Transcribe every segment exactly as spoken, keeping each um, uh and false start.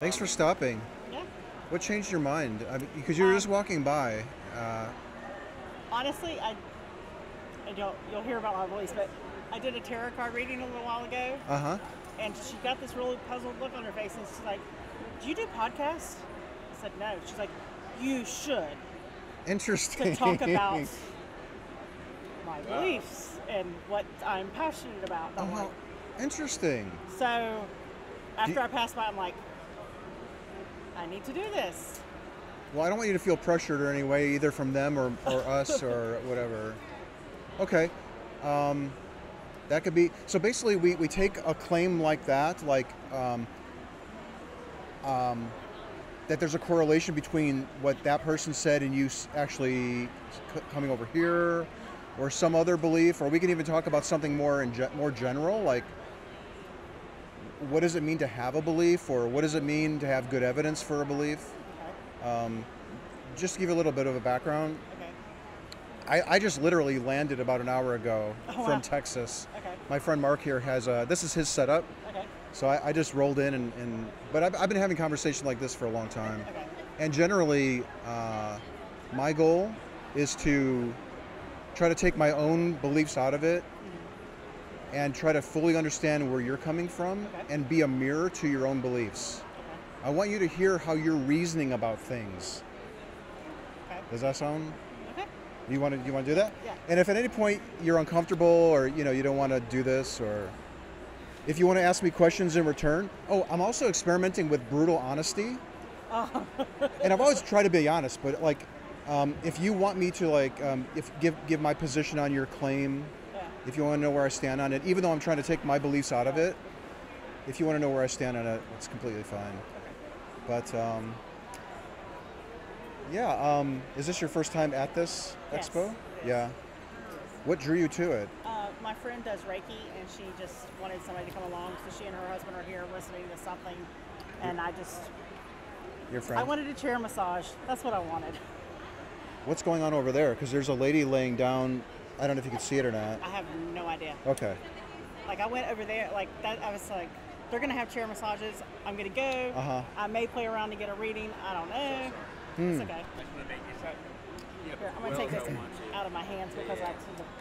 Thanks for stopping. Yeah. What changed your mind? I mean, because you were um, just walking by. Uh, honestly, I, I don't, you'll hear about my voice, but I did a tarot card reading a little while ago. Uh-huh. And she got this really puzzled look on her face, and she's like, "Do you do podcasts?" I said, "No." She's like, "You should." Interesting. To talk about my beliefs and what I'm passionate about. Oh, like, interesting. So after you, I passed by, I'm like, I need to do this. Well, I don't want you to feel pressured or any way, either from them or, or us or whatever. Okay. Um, that could be, so basically we, we take a claim like that, like um, um, that there's a correlation between what that person said and you actually coming over here, or some other belief, or we can even talk about something more in ge more general, like what does it mean to have a belief, or what does it mean to have good evidence for a belief? Okay. Um, just to give you a little bit of a background. Okay. I, I just literally landed about an hour ago oh, from wow. Texas. Okay. My friend Mark here has a, this is his setup. Okay. So I, I just rolled in and, and but I've, I've been having conversations like this for a long time. Okay. And generally, uh, my goal is to try to take my own beliefs out of it mm-hmm. and try to fully understand where you're coming from okay. and be a mirror to your own beliefs. Okay. I want you to hear how you're reasoning about things. Okay. Does that sound? Okay. You want to, you want to do that? Yeah. And if at any point you're uncomfortable or, you know, you don't want to do this, or if you want to ask me questions in return. Oh, I'm also experimenting with brutal honesty. Oh. And I've always tried to be honest, but like, um, if you want me to like, um, if give give my position on your claim, yeah. if you want to know where I stand on it, even though I'm trying to take my beliefs out of it, if you want to know where I stand on it, it's completely fine. Okay. But um, yeah, um, is this your first time at this yes. expo? Yeah. What drew you to it? Uh, my friend does Reiki, and she just wanted somebody to come along, so she and her husband are here listening to something, and I just... Your friend? I wanted a chair massage. That's what I wanted. What's going on over there? Because there's a lady laying down. I don't know if you can see it or not. I have no idea. Okay. Like, I went over there, like, that, I was like, they're going to have chair massages. I'm going to go. Uh-huh. I may play around to get a reading. I don't know. Hmm. It's okay. Here, I'm going to take this out of my hands because I tend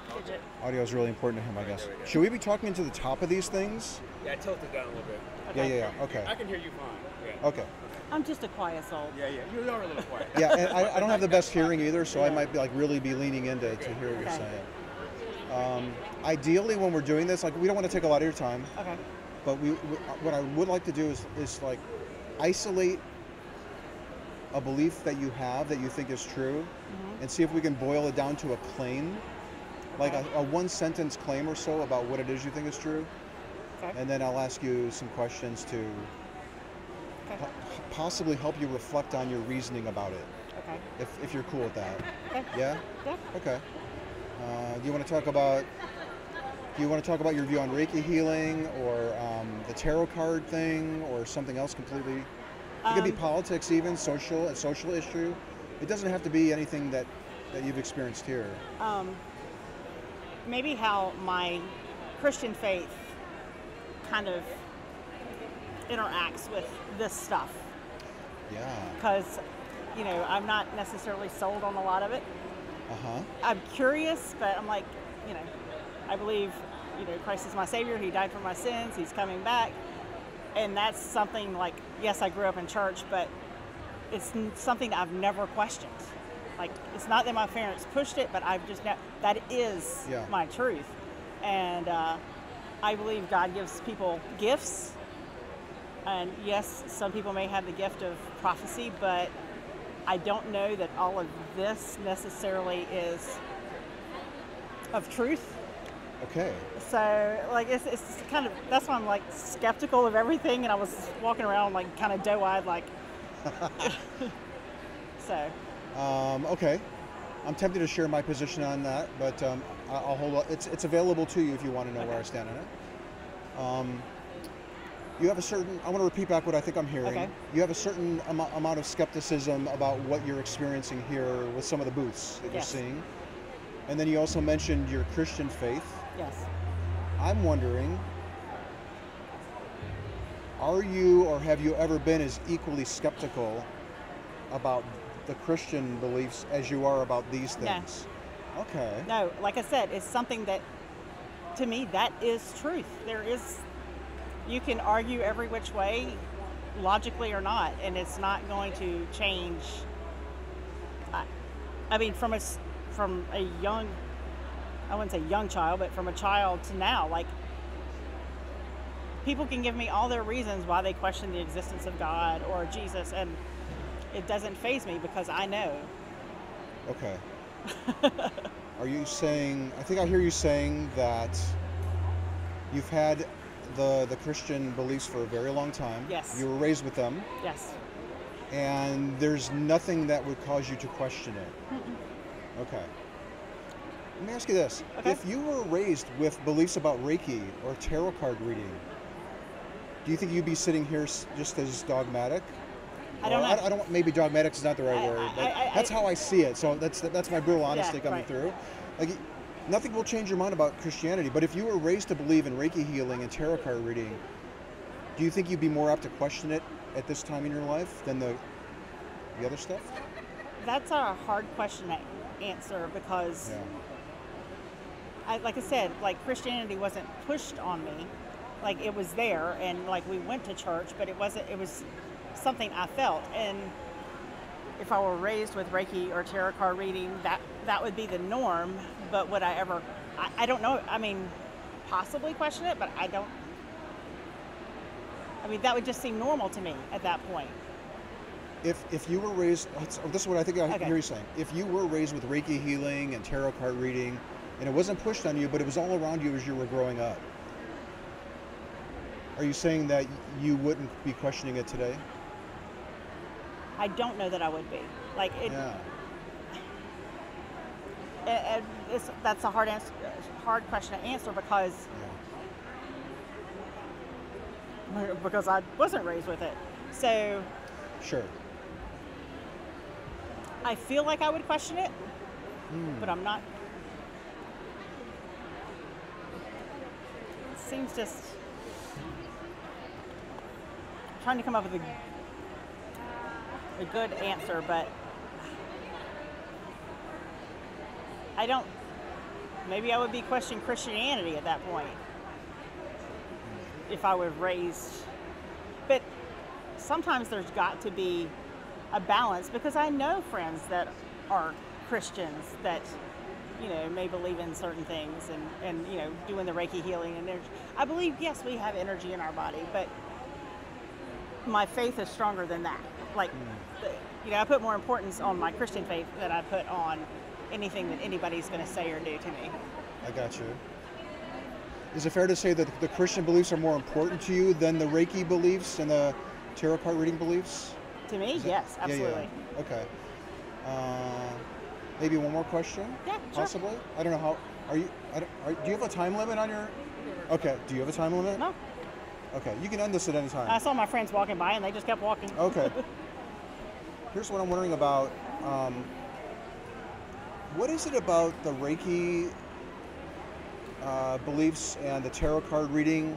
to fidget. Audio is really important to him, I guess. Right, should we be talking into the top of these things? Yeah, tilt it down a little bit. Okay. Yeah, yeah, yeah. Okay. I can hear you fine. Yeah. Okay. I'm just a quiet soul. Yeah, yeah. You are a little quiet. Yeah, and I, I don't have the best hearing either, so yeah. I might be like really be leaning into okay. to hear what okay. you're saying. Um, ideally, when we're doing this, like we don't want to take a lot of your time. Okay. But we, we what I would like to do is, is like isolate a belief that you have that you think is true mm-hmm. and see if we can boil it down to a claim, like okay. a, a one sentence claim or so about what it is you think is true. Okay. And then I'll ask you some questions to okay. po possibly help you reflect on your reasoning about it. Okay. If, if you're cool with that. Okay. Yeah? Yeah. Okay. Uh, do you want to talk about, do you want to talk about your view on Reiki healing or um, the tarot card thing or something else completely? It could be um, politics, even social, a social issue. It doesn't have to be anything that, that you've experienced here. Um, maybe how my Christian faith kind of interacts with this stuff. Yeah. Because, you know, I'm not necessarily sold on a lot of it. Uh-huh. I'm curious, but I'm like, you know, I believe, you know, Christ is my Savior. He died for my sins. He's coming back. And that's something like, yes, I grew up in church, but it's something I've never questioned. Like, it's not that my parents pushed it, but I've just, not, that is yeah. my truth. And uh, I believe God gives people gifts. And yes, some people may have the gift of prophecy, but I don't know that all of this necessarily is of truth. Okay. So, like, it's, it's kind of, that's why I'm, like, skeptical of everything, and I was walking around, like, kind of doe-eyed, like, so. Um, okay. I'm tempted to share my position on that, but um, I'll hold up. It's, it's available to you if you want to know okay. where I stand on it. Um, you have a certain, I want to repeat back what I think I'm hearing. Okay. You have a certain am amount of skepticism about what you're experiencing here with some of the booths that yes. you're seeing. And then you also mentioned your Christian faith. Yes. I'm wondering, Are you, or have you ever been, as equally skeptical about the Christian beliefs as you are about these things? No. Okay. No, like I said, it's something that, to me, that is truth. There is, you can argue every which way, logically or not, and it's not going to change. I, I mean, from a, from a young, I wouldn't say young child, but from a child to now, like, people can give me all their reasons why they question the existence of God or Jesus, and it doesn't faze me because I know. Okay. Are you saying, I think I hear you saying that you've had the, the Christian beliefs for a very long time. Yes. You were raised with them. Yes. And there's nothing that would cause you to question it. Mm-mm. Okay. Let me ask you this. Okay. If you were raised with beliefs about Reiki or tarot card reading, do you think you'd be sitting here just as dogmatic? I don't know. I, I don't. Maybe dogmatic is not the right I, word. But I, I, that's I, how I see it. So that's that's my brutal honesty yeah, coming right. through. Like, nothing will change your mind about Christianity. But if you were raised to believe in Reiki healing and tarot card reading, do you think you'd be more apt to question it at this time in your life than the the other stuff? That's a hard question to answer because, yeah. I, like I said, like Christianity wasn't pushed on me. Like, it was there, and like we went to church, but it wasn't. It was something I felt, and if I were raised with Reiki or tarot card reading, that that would be the norm. But would I ever? I, I don't know. I mean, possibly question it, but I don't. I mean, that would just seem normal to me at that point. If if you were raised, this is what I think I okay. hear you saying. If you were raised with Reiki healing and tarot card reading, and it wasn't pushed on you, but it was all around you as you were growing up, are you saying that you wouldn't be questioning it today? I don't know that I would be. Like it, yeah. it, it it's, that's a hard answer, hard question to answer because yeah. because I wasn't raised with it. So sure. I feel like I would question it, mm. but I'm not. It seems just I'm trying to come up with a. a good answer, but I don't, maybe I would be questioning Christianity at that point if I was raised. But sometimes there's got to be a balance because I know friends that are Christians that, you know, may believe in certain things and, and you know, doing the Reiki healing and energy. I believe, yes, we have energy in our body, but my faith is stronger than that. Like, you know, I put more importance on my Christian faith than I put on anything that anybody's going to say or do to me. I got you. Is it fair to say that the Christian beliefs are more important to you than the Reiki beliefs and the tarot card reading beliefs? To me, yes, absolutely. Yeah, yeah. Okay. Uh, maybe one more question? Yeah, sure. Possibly? I don't know how, are you, I don't, are, do you have a time limit on your, okay, do you have a time limit? No. Okay, you can end this at any time. I saw my friends walking by and they just kept walking. Okay. Here's what I'm wondering about. Um, what is it about the Reiki uh, beliefs and the tarot card reading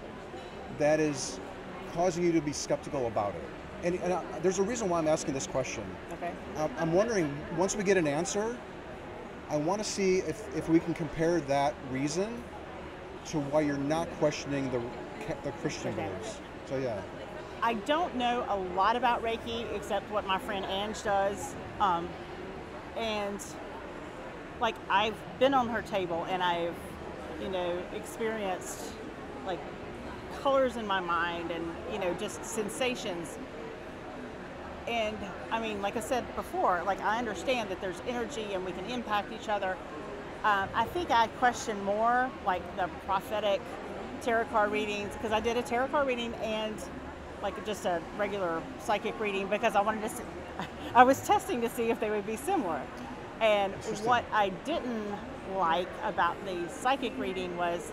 that is causing you to be skeptical about it? And, and I, there's a reason why I'm asking this question. Okay. Um, I'm wondering, once we get an answer, I want to see if, if we can compare that reason to why you're not questioning the the Christian okay. beliefs. So yeah. I don't know a lot about Reiki except what my friend Ange does. Um, and like I've been on her table and I've, you know, experienced like colors in my mind and, you know, just sensations. And I mean, like I said before, like I understand that there's energy and we can impact each other. Um, I think I question more like the prophetic tarot card readings because I did a tarot card reading and like just a regular psychic reading because I wanted to see, I was testing to see if they would be similar. And what I didn't like about the psychic reading was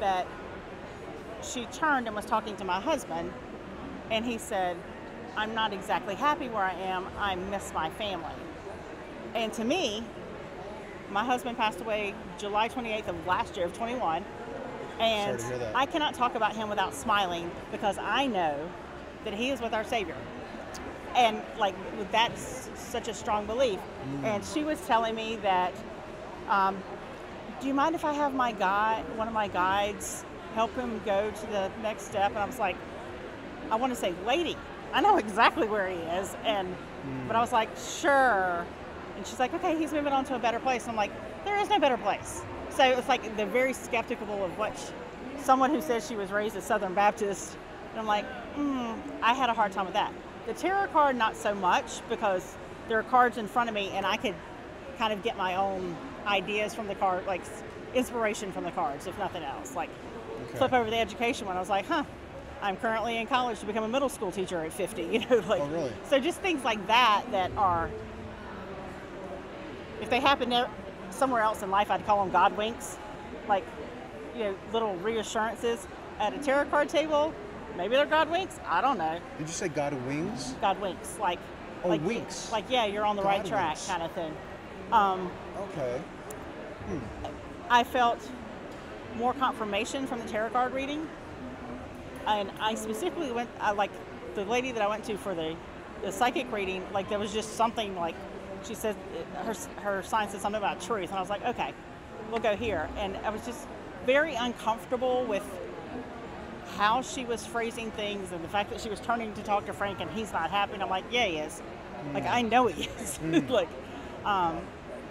that she turned and was talking to my husband and he said, "I'm not exactly happy where I am. I miss my family." And to me, my husband passed away July twenty-eighth of last year of twenty-one. And I cannot talk about him without smiling, because I know that he is with our Savior. And like, that's such a strong belief. Mm. And she was telling me that, um, do you mind if I have my guide, one of my guides, help him go to the next step? And I was like, I want to say, lady, I know exactly where he is. And, mm. but I was like, sure. And she's like, okay, he's moving on to a better place. And I'm like, there is no better place. So it's like, they're very skeptical of what she, someone who says she was raised as Southern Baptist. And I'm like, mm, I had a hard time with that. The tarot card, not so much, because there are cards in front of me and I could kind of get my own ideas from the card, like inspiration from the cards, if nothing else. Like okay. flip over the education one. I was like, huh, I'm currently in college to become a middle school teacher at fifty, you know, like, oh, really? So just things like that, that are, if they happen somewhere else in life, I'd call them God winks, like, you know, little reassurances at a tarot card table. Maybe they're God winks. I don't know. Did you say God wings? God winks, like, oh, like winks. Like, yeah, you're on the God right track, winks. Kind of thing. Um, okay. Hmm. I felt more confirmation from the tarot card reading, and I specifically went. I like the lady that I went to for the the psychic reading. Like, there was just something. Like, she said her her sign said something about truth, and I was like, okay, we'll go here. And I was just very uncomfortable with how she was phrasing things, and the fact that she was turning to talk to Frank and he's not happy, and I'm like, yeah, he is. Mm. Like, I know he is. Mm. Like, um,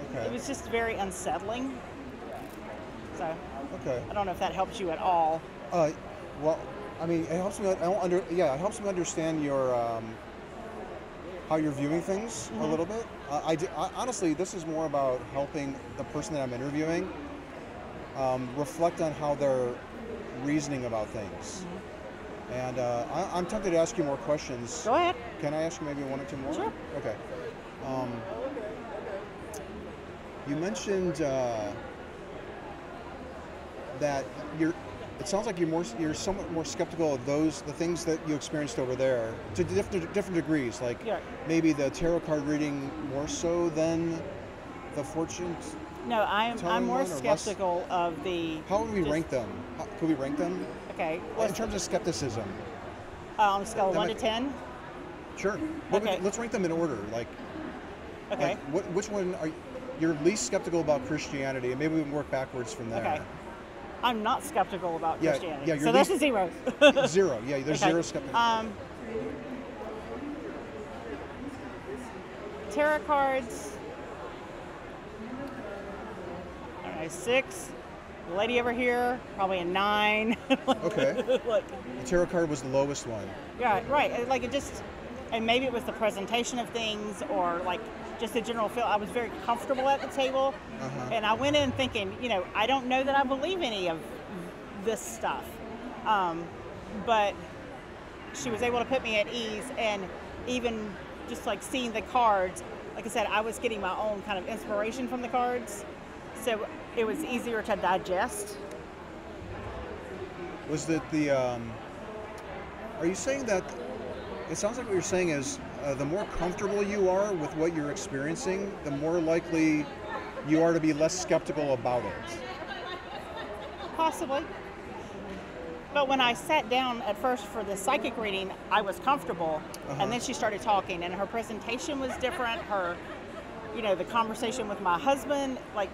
okay. It was just very unsettling. So, okay. I don't know if that helps you at all. Uh, well, I mean, it helps me. I don't under. Yeah, it helps me understand your um, how you're viewing things mm-hmm. a little bit. Uh, I, do, I honestly, this is more about helping the person that I'm interviewing um, reflect on how they're reasoning about things. Mm-hmm. And uh, I, I'm tempted to ask you more questions. Go ahead. Can I ask you maybe one or two more? Sure. Okay. Um, you mentioned uh, that you're, it sounds like you're, more, you're somewhat more skeptical of those, the things that you experienced over there to different, different degrees, like yeah. maybe the tarot card reading more so than the fortune. No, I'm, I'm more skeptical less, of the... How would we just, rank them? How, could we rank them? Okay. Well, in terms of skepticism. On um, a scale of one to ten? Sure. What okay. would, let's rank them in order. Like, okay. Like, what, which one are you you're least skeptical about Christianity? And maybe we can work backwards from there. Okay. I'm not skeptical about yeah, Christianity. Yeah, you're so least, that's a zero. Zero. Yeah, there's okay. zero skepticism. Um, tarot cards... six. The lady over here, probably a nine. Okay. Like, the tarot card was the lowest one. Yeah, right. Like, it just, and maybe it was the presentation of things, or like just the general feel. I was very comfortable at the table, uh-huh. and I went in thinking, you know, I don't know that I believe any of this stuff, um, but she was able to put me at ease, and even just like seeing the cards, like I said, I was getting my own kind of inspiration from the cards. So it was easier to digest. Was that the, um, are you saying that, it sounds like what you're saying is uh, the more comfortable you are with what you're experiencing, the more likely you are to be less skeptical about it? Possibly. But when I sat down at first for the psychic reading, I was comfortable. Uh-huh. And then she started talking, and her presentation was different. Her, you know, the conversation with my husband, like,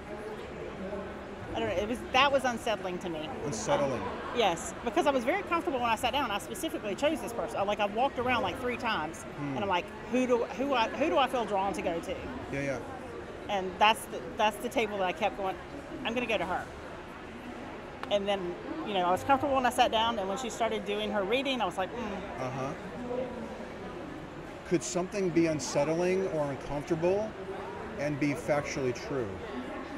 I don't know, it was, that was unsettling to me. Unsettling. Um, yes, because I was very comfortable when I sat down. I specifically chose this person. I, like, I've walked around like three times, hmm. and I'm like, who do who I who do I feel drawn to go to? Yeah, yeah. And that's the that's the table that I kept going. I'm going to go to her. And then, you know, I was comfortable when I sat down, and when she started doing her reading, I was like, mm. uh huh. Could something be unsettling or uncomfortable and be factually true?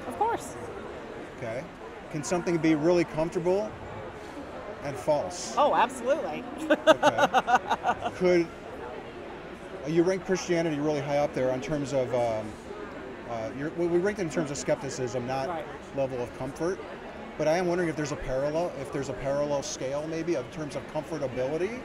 Of course. Okay. Can something be really comfortable and false? Oh, absolutely. Okay. Could uh, you rank Christianity really high up there in terms of, um, uh, your, well, we ranked it in terms of skepticism, not right. level of comfort. But I am wondering if there's a parallel, if there's a parallel scale maybe in terms of comfortability.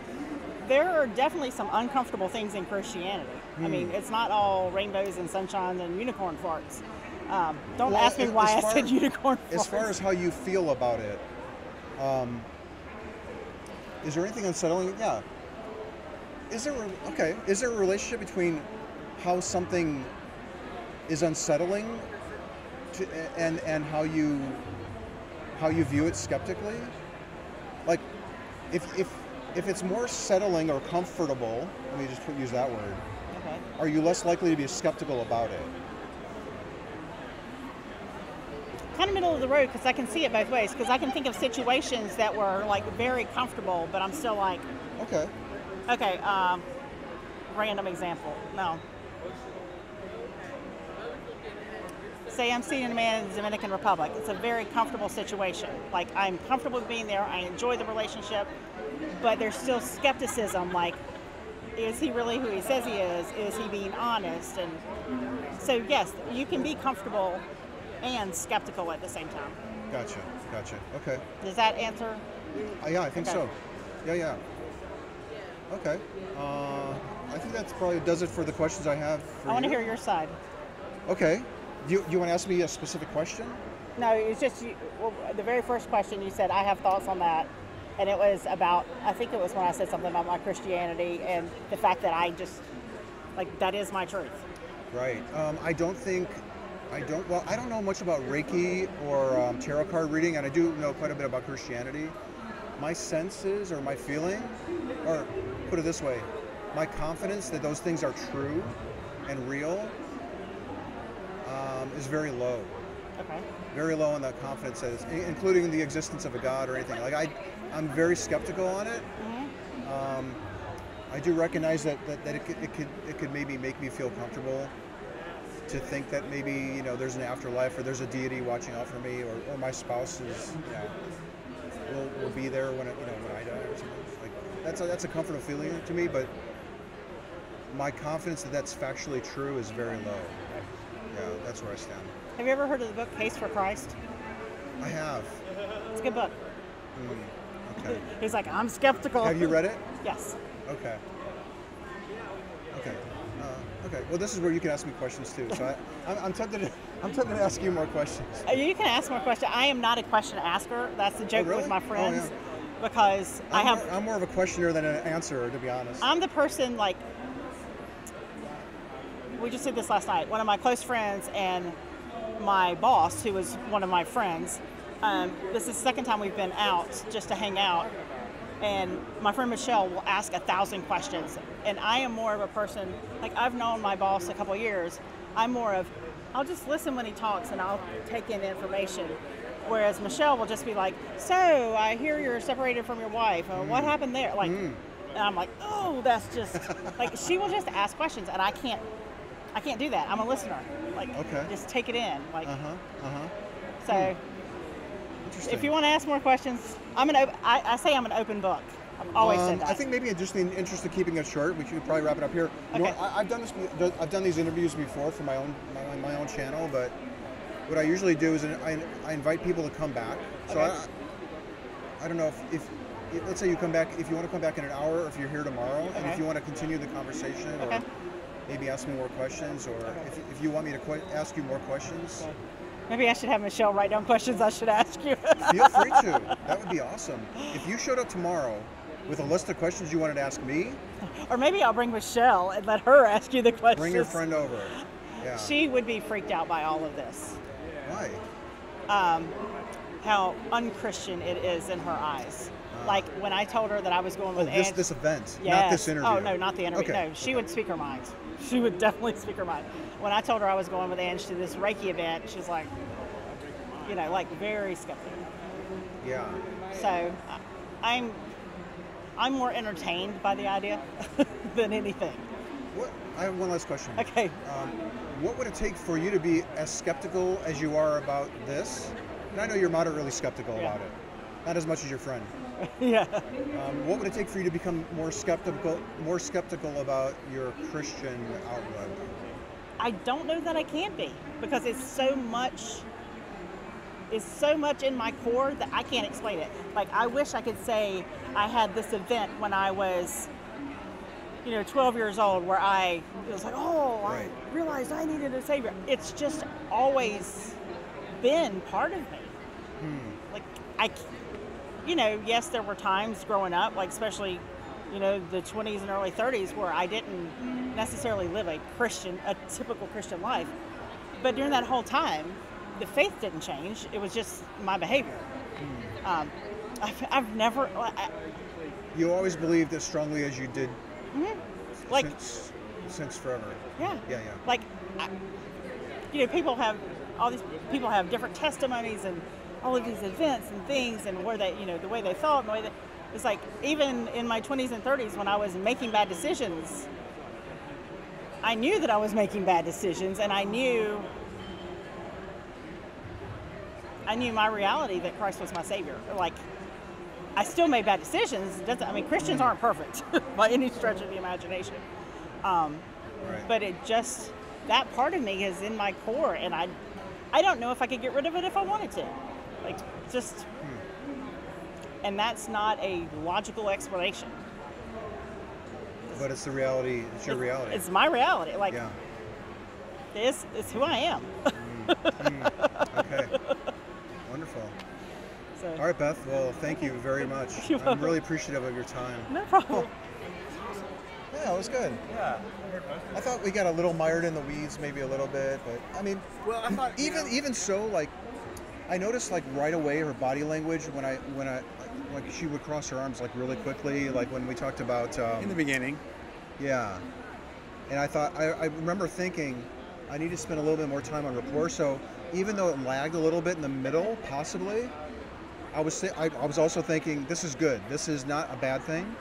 There are definitely some uncomfortable things in Christianity. Hmm. I mean, it's not all rainbows and sunshine and unicorn farts. Um, don't well, ask me why far, I said unicorn farts. As far as how you feel about it, Um, is there anything unsettling? Yeah. Is there, okay, is there a relationship between how something is unsettling to, and, and how you, how you view it skeptically? Like, if, if, if it's more settling or comfortable, let me just use that word, okay. Are you less likely to be skeptical about it? Kind of middle of the road, because I can see it both ways, because I can think of situations that were like very comfortable, but I'm still like, okay. Okay, um, random example, no. Say I'm seeing a man in the Dominican Republic. It's a very comfortable situation. Like, I'm comfortable being there, I enjoy the relationship, but there's still skepticism, like, is he really who he says he is? Is he being honest? And so yes, you can be comfortable and skeptical at the same time. Gotcha, gotcha, okay. Does that answer? Uh, yeah, I think okay. so. Yeah, yeah. Okay. Uh, I think that's probably does it for the questions I have for I want you. to hear your side. Okay. Do you, you want to ask me a specific question? No, it's just you, well, the very first question you said, I have thoughts on that. And it was about, I think it was when I said something about my Christianity and the fact that I just, like, that is my truth. Right. Um, I don't think, I don't, well, I don't know much about Reiki or um, tarot card reading, and I do know quite a bit about Christianity. My senses or my feeling, or put it this way, my confidence that those things are true and real um, is very low. Okay. Very low on that confidence, that is, including the existence of a God or anything. Like I, I'm very skeptical on it. Mm-hmm. um, I do recognize that that, that it, could, it could it could maybe make me feel comfortable to think that maybe you know there's an afterlife or there's a deity watching out for me or, or my spouse is. You know, Will, will be there when it, you know when I die or something. Like that's a, that's a comfortable feeling to me, but my confidence that that's factually true is very low. Yeah, that's where I stand. Have you ever heard of the book Case for Christ? I have. It's a good book. Mm, okay. He's like, I'm skeptical. Have you read it? Yes. Okay. Okay. Uh, okay. Well, this is where you can ask me questions too. So I, I'm, I'm tempted to. I'm trying to ask you more questions. You can ask more questions. I am not a question asker. That's the joke oh, really? with my friends, oh, yeah. because I'm I have. More, I'm more of a questioner than an answerer, to be honest. I'm the person like. We just did this last night. One of my close friends and my boss, who was one of my friends. Um, this is the second time we've been out just to hang out, and my friend Michelle will ask a thousand questions, and I am more of a person like I've known my boss a couple of years. I'm more of. I'll just listen when he talks and I'll take in information. Whereas Michelle will just be like, so I hear you're separated from your wife. Or, mm. What happened there? Like, mm. And I'm like, oh, that's just, like she will just ask questions and I can't, I can't do that. I'm a listener. Like, okay. Just take it in. Like, uh-huh, uh-huh. So mm. Interesting. If you want to ask more questions, I'm an, I, I say I'm an open book. I've always um, said that. I think maybe just in the interest of keeping it short, we should probably wrap it up here. Okay. You know, I, I've done this, I've done these interviews before for my own my, my own channel, but what I usually do is I, I invite people to come back. So okay. I, I don't know if, if let's say you come back, if you want to come back in an hour, or if you're here tomorrow, okay. and if you want to continue the conversation, okay. or maybe ask me more questions, or okay. if, if you want me to qu ask you more questions. Okay. Maybe I should have Michelle write down questions I should ask you. Feel free to. That would be awesome. If you showed up tomorrow with a list of questions you wanted to ask me. Or maybe I'll bring Michelle and let her ask you the questions. Bring your friend over. Yeah. She would be freaked out by all of this. Why? Um, how un-Christian it is in her eyes. Uh, like when I told her that I was going with oh, this, Angie, this event, yes. not this interview. Oh no, not the interview. Okay. No, she okay. would speak her mind. She would definitely speak her mind. When I told her I was going with Angie to this Reiki event, she's like, you know, like very skeptical. Yeah. So I'm. I'm more entertained by the idea than anything. What, I have one last question. Okay. Um, what would it take for you to be as skeptical as you are about this? And I know you're moderately skeptical yeah. about it. Not as much as your friend. yeah. Um, what would it take for you to become more skeptical, more skeptical about your Christian outlook? I don't know that I can be because it's so much. Is so much in my core that I can't explain it. Like, I wish I could say I had this event when I was, you know, twelve years old where I it was like, oh, right. I realized I needed a savior. It's just always been part of me. Hmm. Like, I, you know, yes, there were times growing up, like especially, you know, the twenties and early thirties, where I didn't necessarily live a Christian, a typical Christian life. But during that whole time, the faith didn't change. It was just my behavior. Mm. Um, I've, I've never... I, you always believed as strongly as you did mm-hmm. like, since, since forever. Yeah. Yeah, yeah. Like, I, you know, people have... all these people have different testimonies and all of these events and things and where they, you know, the way they thought and the way that, it's like, even in my twenties and thirties when I was making bad decisions, I knew that I was making bad decisions, and I knew, I knew my reality that Christ was my Savior. Like, I still made bad decisions. It doesn't, I mean, Christians aren't perfect by any stretch of the imagination. Um, right. But it just, that part of me is in my core, and I, I don't know if I could get rid of it if I wanted to. Like, just, hmm. and that's not a logical explanation. But it's the reality, it's your it's, reality. It's my reality. Like, yeah. it's, it's who I am. Mm. Mm. Okay. Wonderful. So. All right, Beth. Well, thank you very much. You're welcome. I'm really appreciative of your time. No problem. Yeah, it was good. Yeah. I thought we got a little mired in the weeds, maybe a little bit, but I mean, well, I thought, even know. even so, like, I noticed like right away her body language when I when I like she would cross her arms like really quickly, like when we talked about um, in the beginning. Yeah. And I thought I, I remember thinking I need to spend a little bit more time on rapport. So even though it lagged a little bit in the middle, possibly, I was th I, I was also thinking this is good. This is not a bad thing.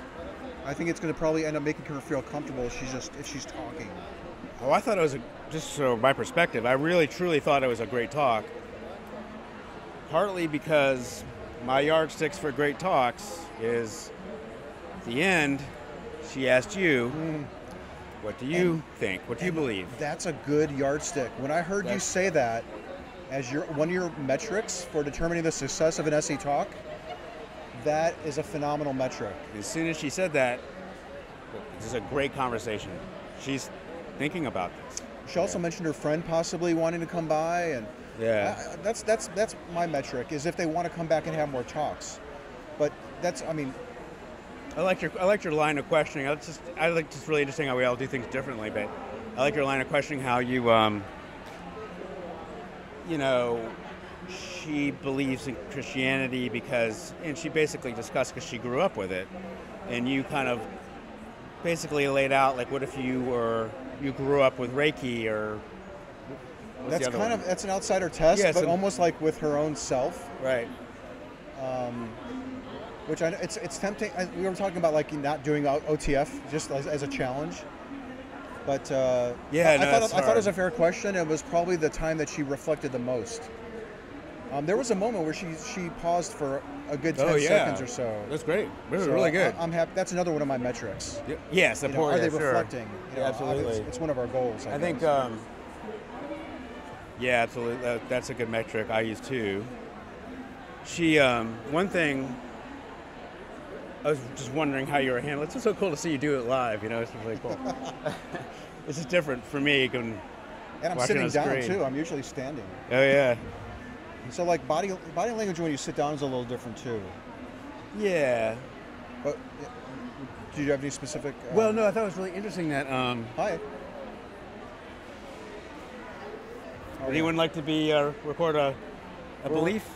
I think it's going to probably end up making her feel comfortable if she's just if she's talking. Oh, I thought it was a, just so my perspective. I really truly thought it was a great talk. Partly because my yardsticks for great talks is at the end. She asked you, mm. "What do you and, think? What do you believe?" That's a good yardstick. When I heard that's, you say that as your one of your metrics for determining the success of an S E talk. That is a phenomenal metric. As soon as she said that, this is a great conversation. She's thinking about this. She also yeah. mentioned her friend possibly wanting to come by, and yeah, I, that's that's that's my metric is if they want to come back and have more talks. But that's, I mean, I like your I like your line of questioning. I just I like just really interesting how we all do things differently. But I like your line of questioning how you um, you know. She believes in Christianity because, and she basically discussed because she grew up with it, and you kind of basically laid out like, what if you were you grew up with Reiki or? That's kind one? of that's an outsider test, yeah, but an, almost like with her own self, right? Um, which I it's it's tempting. I, we were talking about like not doing O T F just as, as a challenge, but uh, yeah, I, no, I thought I, I thought it was a fair question. It was probably the time that she reflected the most. Um, there was a moment where she she paused for a good ten oh, yeah. seconds or so. That's great. This so is really good. I, I'm happy. That's another one of my metrics. Yeah. Yes, the you know, Are they yeah, reflecting? Sure. You know, yeah, absolutely. It's, it's one of our goals. I, I think. Um, yeah, absolutely. That, that's a good metric. I use too. She um, one thing. I was just wondering how you were handling. It's just so cool to see you do it live. You know, it's really cool. This is different for me. And I'm sitting down screen. too. I'm usually standing. Oh yeah. So like body body language when you sit down is a little different too. Yeah. But do you have any specific? Um, well, no. I thought it was really interesting that. Um, Hi. Would anyone like to be uh, record a, a we're, belief?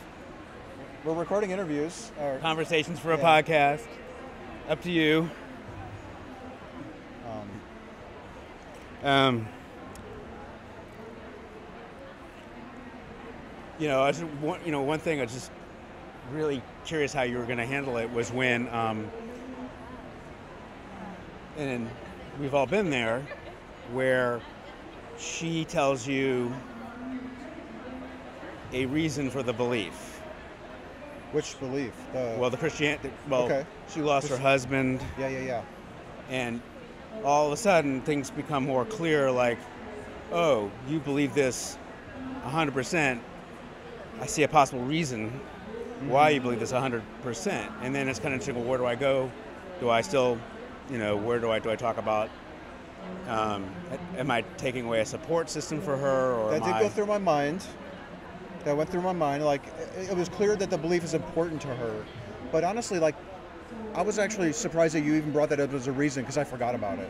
We're recording interviews, or conversations for a yeah. podcast. Up to you. Um. um You know, I just, one, you know, one thing I was just really curious how you were going to handle it was when, um, and we've all been there, where she tells you a reason for the belief. Which belief? The, well, the Christianity. Well, okay. She lost her husband. Yeah, yeah, yeah. And all of a sudden, things become more clear. Like, oh, you believe this, a hundred percent. I see a possible reason why you believe this one hundred percent. And then it's kind of like, well, where do I go? Do I still, you know, where do I do I talk about? Um, am I taking away a support system for her? Or that did I... go through my mind. That went through my mind. Like, it was clear that the belief is important to her. But honestly, like, I was actually surprised that you even brought that up as a reason, because I forgot about it.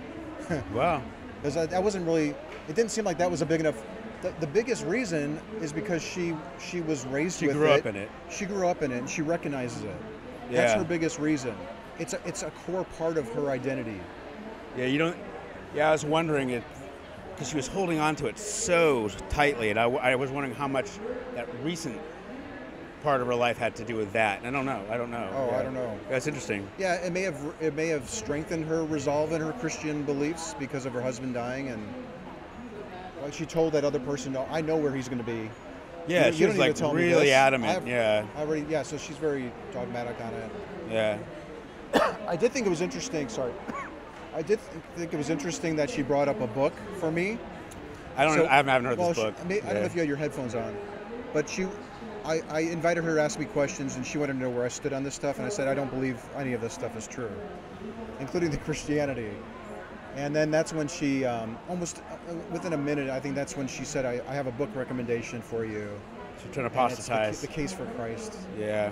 Wow. Because that wasn't really, it didn't seem like that was a big enough, the, the biggest reason is because she she was raised she with it. She grew up in it. She grew up in it, and she recognizes it. Yeah. That's her biggest reason. It's a, it's a core part of her identity. Yeah, you don't, yeah, I was wondering if, because she was holding on to it so tightly, and I, I was wondering how much that recent part of her life had to do with that. And I don't know, I don't know. Oh, yeah. I don't know. That's interesting. Yeah, it may have it may have strengthened her resolve and her Christian beliefs because of her husband dying, and well, she told that other person, no, I know where he's gonna be. Yeah, you, she you was like really adamant, I've, yeah. I already, yeah, so she's very dogmatic on it. Yeah. I did think it was interesting, sorry. I did th think it was interesting that she brought up a book for me. I don't. So, I haven't heard well, this book. She, I, mean, yeah. I don't know if you had your headphones on, but she, I, I invited her to ask me questions, and she wanted to know where I stood on this stuff, and I said I don't believe any of this stuff is true, including the Christianity. And then that's when she, um, almost uh, within a minute, I think that's when she said, I, I have a book recommendation for you. She's trying to apostatize. The, the Case for Christ. Yeah.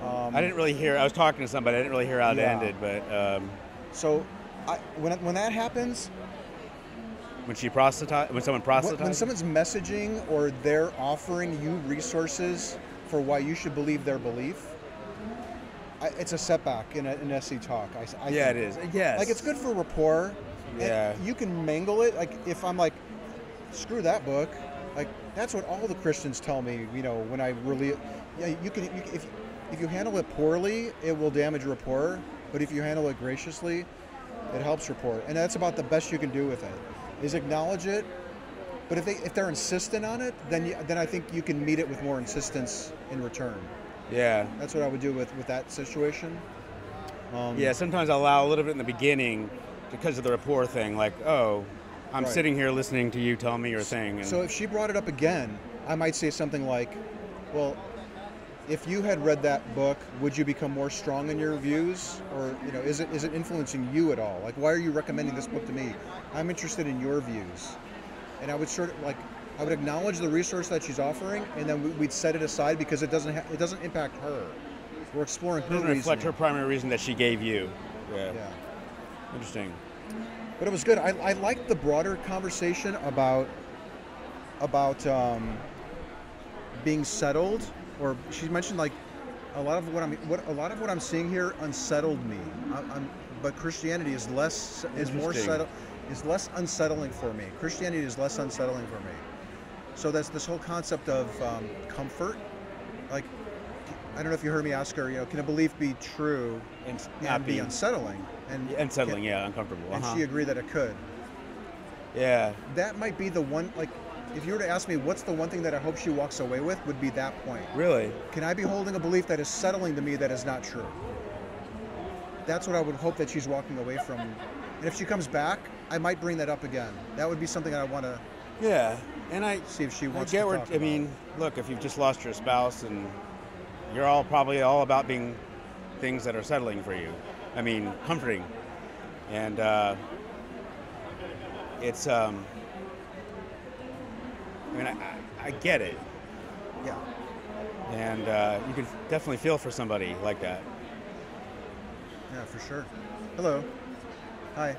Um, I didn't really hear. I was talking to somebody. I didn't really hear how it yeah. ended, but. Um, so. I, when, when that happens, when she proselytizes, when someone proselytizes, when someone's messaging or they're offering you resources for why you should believe their belief, I, it's a setback in an S E talk. I, I yeah, think. It is. Yes. Like, it's good for rapport. Yeah. You can mangle it. Like, if I'm like, screw that book. Like, that's what all the Christians tell me. You know, when I really, yeah, you can. You, if if you handle it poorly, it will damage rapport. But if you handle it graciously, it helps rapport, and that's about the best you can do with it, is acknowledge it. But if they if they're insistent on it, then you, then I think you can meet it with more insistence in return. Yeah, that's what I would do with with that situation. Um, yeah, sometimes I allow a little bit in the beginning because of the rapport thing. Like, oh, I'm right. sitting here listening to you tell me your so, thing. And so if she brought it up again, I might say something like, well, if you had read that book, would you become more strong in your views? Or, you know, is it is it influencing you at all? Like, why are you recommending this book to me? I'm interested in your views. And I would sort of like, I would acknowledge the resource that she's offering, and then we'd set it aside because it doesn't ha it doesn't impact her. We're exploring her reason. It doesn't reflect her primary reason that she gave you. Yeah. Yeah. Interesting. But it was good. I, I liked the broader conversation about, about um, being settled. Or she mentioned, like, a lot of what I'm what a lot of what I'm seeing here unsettled me. I, I'm, but Christianity is less is more settled is less unsettling for me. Christianity is less unsettling for me. So that's this whole concept of um, comfort. Like, I don't know if you heard me ask her, you know, can a belief be true and, and be unsettling? And unsettling, yeah, uncomfortable. And uh-huh. she agreed that it could. Yeah. That might be the one, like. If you were to ask me what's the one thing that I hope she walks away with, would be that point. Really? Can I be holding a belief that is settling to me that is not true? That's what I would hope that she's walking away from. And if she comes back, I might bring that up again. That would be something I want to yeah. and I, see if she wants I get to where, talk I about. mean, look, if you've just lost your spouse and you're all probably all about being things that are settling for you. I mean, comforting. And uh, it's... Um, I mean, I, I get it. Yeah. And uh, you can definitely feel for somebody like that. Yeah, for sure. Hello. Hi.